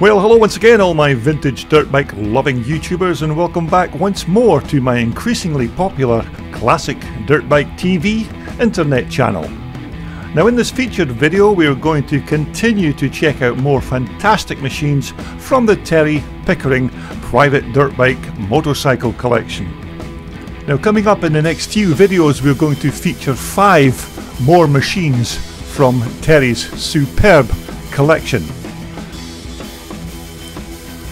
Well, hello once again all my vintage dirt bike loving YouTubers, and welcome back once more to my increasingly popular classic dirt bike TV internet channel. Now in this featured video we are going to continue to check out more fantastic machines from the Terry Pickering private dirt bike motorcycle collection. Now coming up in the next few videos we're going to feature 5 more machines from Terry's superb collection.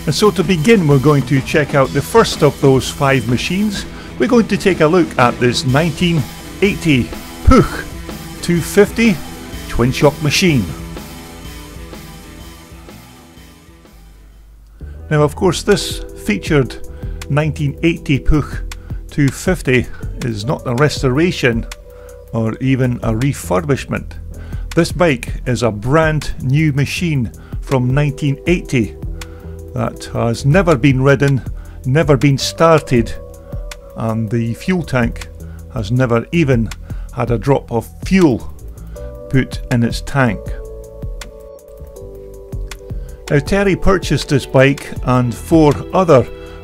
And so to begin we're going to check out the first of those 5 machines. We're going to take a look at this 1980 Puch 250 twin shock machine. Now of course this featured 1980 Puch 250 is not a restoration or even a refurbishment. This bike is a brand new machine from 1980 that has never been ridden, never been started, and the fuel tank has never even had a drop of fuel put in its tank. Now Terry purchased this bike and 4 other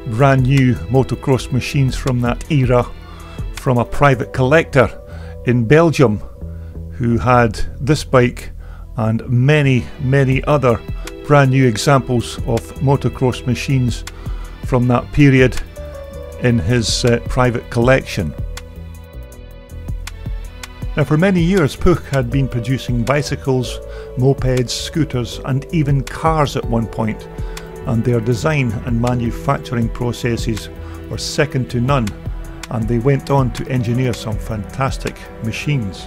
brand new motocross machines from that era from a private collector in Belgium who had this bike and many other brand new examples of motocross machines from that period in his private collection. Now for many years Puch had been producing bicycles, mopeds, scooters and even cars at one point, and their design and manufacturing processes were second to none, and they went on to engineer some fantastic machines.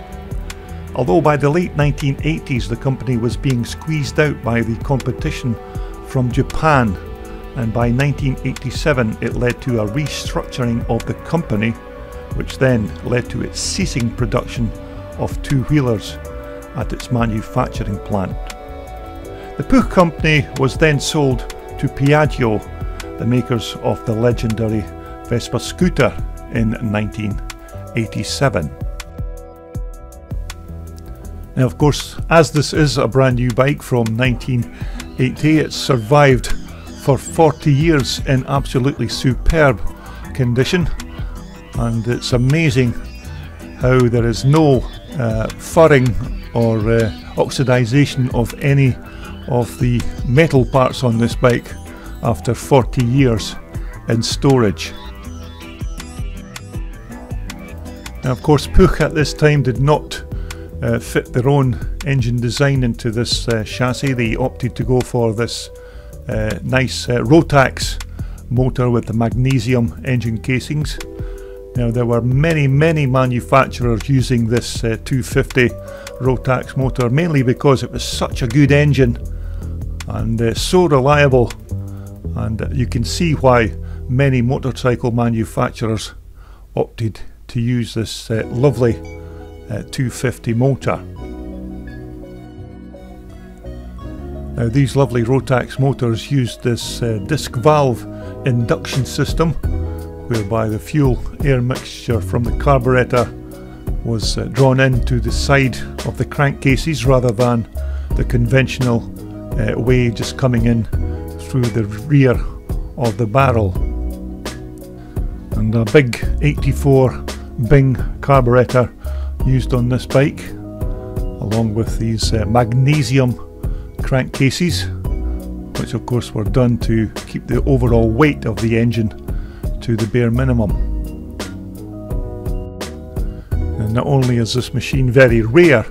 Although by the late 1980s the company was being squeezed out by the competition from Japan, and by 1987 it led to a restructuring of the company, which then led to its ceasing production of two-wheelers at its manufacturing plant. The Puch company was then sold to Piaggio, the makers of the legendary Vespa scooter, in 1987. Now of course, as this is a brand new bike from 1980, it survived for 40 years in absolutely superb condition. And it's amazing how there is no furring or oxidization of any of the metal parts on this bike after 40 years in storage. Now of course Puch at this time did not fit their own engine design into this chassis. They opted to go for this nice Rotax motor with the magnesium engine casings. Now there were many manufacturers using this 250 Rotax motor, mainly because it was such a good engine and so reliable, and you can see why many motorcycle manufacturers opted to use this lovely 250 motor. Now these lovely Rotax motors used this disc valve induction system, whereby the fuel-air mixture from the carburetor was drawn into the side of the crankcases rather than the conventional way just coming in through the rear of the barrel. And a big 84 Bing carburetor used on this bike, along with these magnesium crankcases, which of course were done to keep the overall weight of the engine to the bare minimum. And not only is this machine very rare,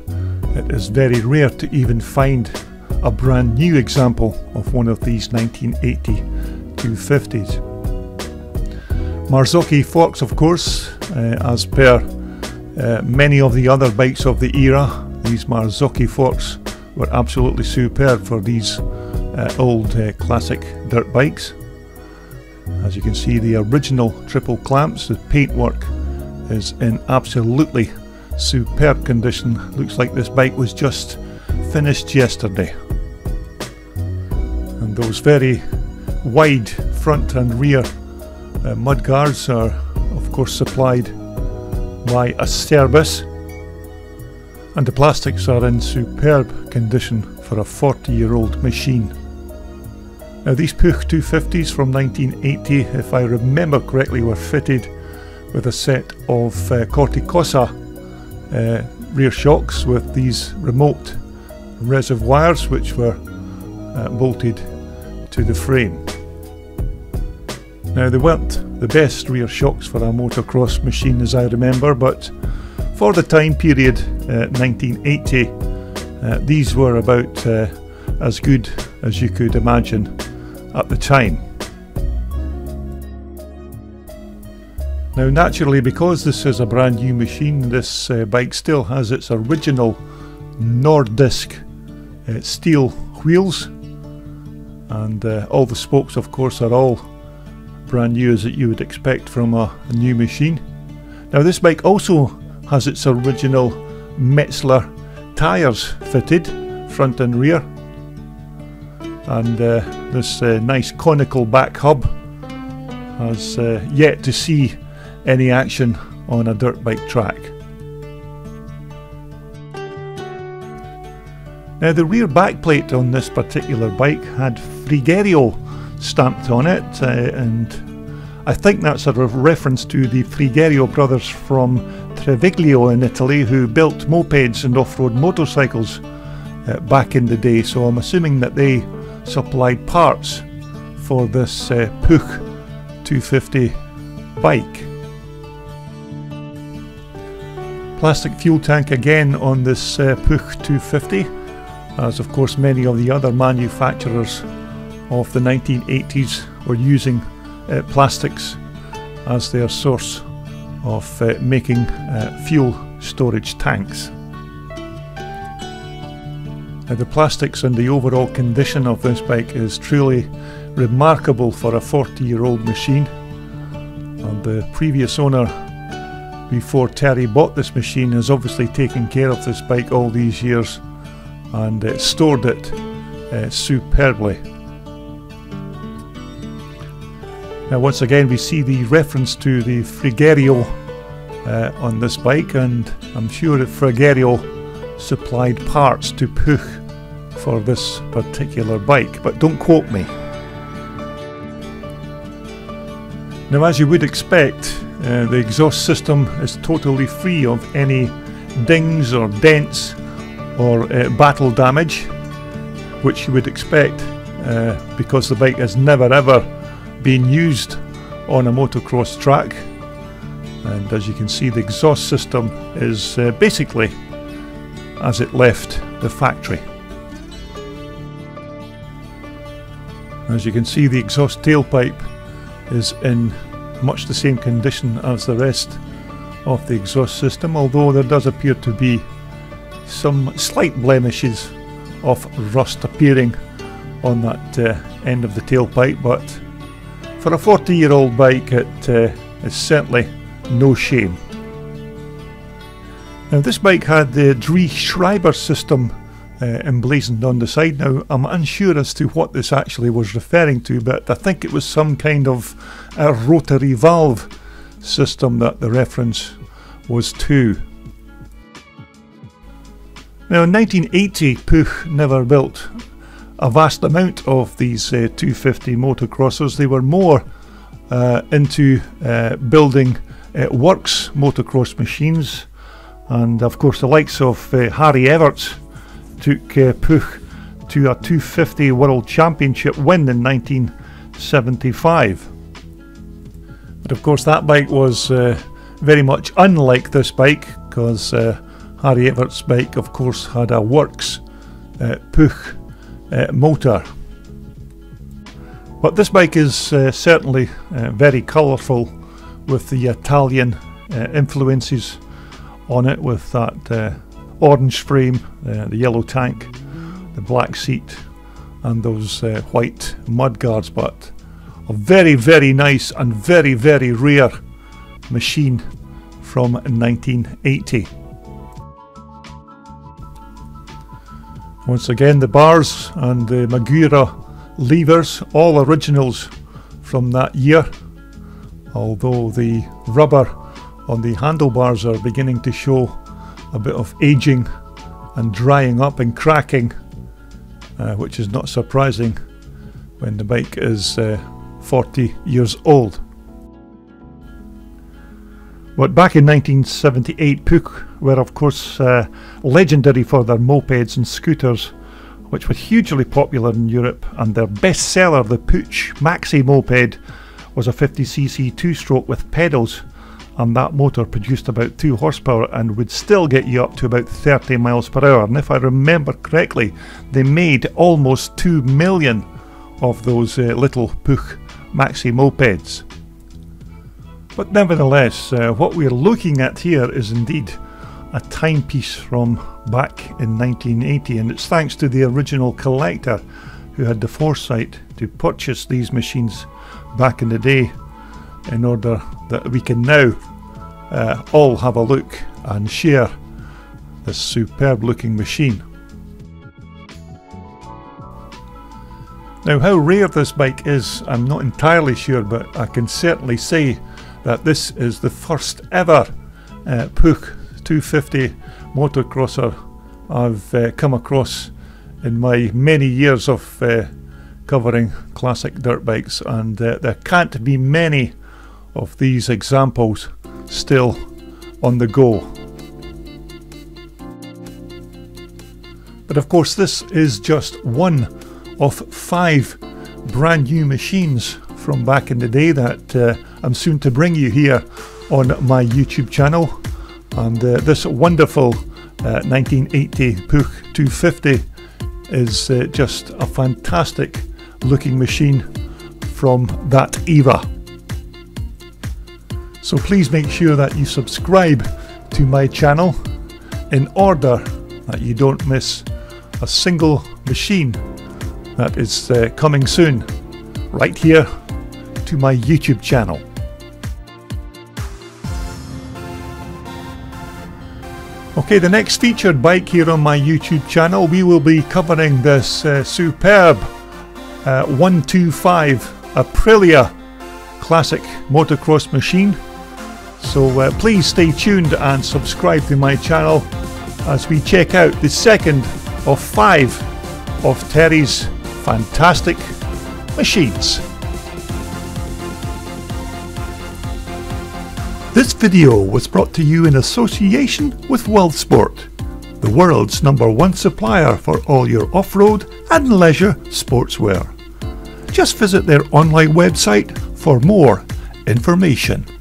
it is very rare to even find a brand new example of one of these 1980 250s. Marzocchi forks of course, as per many of the other bikes of the era, these Marzocchi forks were absolutely superb for these old classic dirt bikes. As you can see, the original triple clamps, the paintwork is in absolutely superb condition. Looks like this bike was just finished yesterday. And those very wide front and rear mudguards are of course supplied by Cerbis, and the plastics are in superb condition for a 40-year-old machine. Now these Puch 250s from 1980, if I remember correctly, were fitted with a set of Corticosa rear shocks with these remote reservoirs which were bolted to the frame. Now they weren't the best rear shocks for a motocross machine as I remember, but for the time period 1980 these were about as good as you could imagine at the time. Now naturally, because this is a brand new machine, this bike still has its original Nordisk steel wheels, and all the spokes of course are all brand new, as you would expect from a new machine. Now this bike also has its original Metzler tyres fitted, front and rear, and this nice conical back hub has yet to see any action on a dirt bike track. Now the rear backplate on this particular bike had Frigerio stamped on it, and I think that's a reference to the Frigerio brothers from Treviglio in Italy, who built mopeds and off-road motorcycles back in the day, so I'm assuming that they supplied parts for this Puch 250 bike. Plastic fuel tank again on this Puch 250, as of course many of the other manufacturers of the 1980s were using plastics as their source of making fuel storage tanks. Now the plastics and the overall condition of this bike is truly remarkable for a 40-year-old machine, and the previous owner before Terry bought this machine has obviously taken care of this bike all these years and stored it superbly. Now once again we see the reference to the Frigerio on this bike, and I'm sure that Frigerio supplied parts to Puch for this particular bike, but don't quote me. Now as you would expect, the exhaust system is totally free of any dings or dents or battle damage, which you would expect because the bike has never ever been used on a motocross track. And as you can see, the exhaust system is basically as it left the factory. As you can see, the exhaust tailpipe is in much the same condition as the rest of the exhaust system, although there does appear to be some slight blemishes of rust appearing on that end of the tailpipe, but for a 40-year-old bike it is certainly no shame. Now this bike had the Dreh Schreiber system emblazoned on the side. Now I'm unsure as to what this actually was referring to, but I think it was some kind of a rotary valve system that the reference was to. Now in 1980 Puch never built a vast amount of these 250 motocrossers. They were more into building works motocross machines, and of course the likes of Harry Everts took Puch to a 250 World Championship win in 1975. But of course that bike was very much unlike this bike, because Harry Everts' bike of course had a works Puch motor. But this bike is certainly very colourful, with the Italian influences on it, with that orange frame, the yellow tank, the black seat and those white mudguards. But a very, very nice and very, very rare machine from 1980. Once again, the bars and the Magura levers, all originals from that year, although the rubber on the handlebars are beginning to show a bit of aging and drying up and cracking, which is not surprising when the bike is 40 years old. But back in 1978, Puch were of course legendary for their mopeds and scooters, which were hugely popular in Europe, and their bestseller, the Puch Maxi moped, was a 50cc two-stroke with pedals, and that motor produced about 2 horsepower and would still get you up to about 30 miles per hour. And if I remember correctly, they made almost 2 million of those little Puch Maxi mopeds. But nevertheless, what we're looking at here is indeed a timepiece from back in 1980, and it's thanks to the original collector who had the foresight to purchase these machines back in the day, in order that we can now all have a look and share this superb looking machine. Now, how rare this bike is, I'm not entirely sure, but I can certainly say that this is the first ever Puch 250 motocrosser I've come across in my many years of covering classic dirt bikes, and there can't be many of these examples still on the go. But of course, this is just one of 5 brand new machines from back in the day that I'm soon to bring you here on my YouTube channel, and this wonderful 1980 Puch 250 is just a fantastic looking machine from that era. So please make sure that you subscribe to my channel in order that you don't miss a single machine that is coming soon right here to my YouTube channel. Okay, the next featured bike here on my YouTube channel, we will be covering this superb 125 Aprilia classic motocross machine. So please stay tuned and subscribe to my channel as we check out the second of 5 of Terry's fantastic machines. This video was brought to you in association with World Sport, the world's #1 supplier for all your off-road and leisure sportswear. Just visit their online website for more information.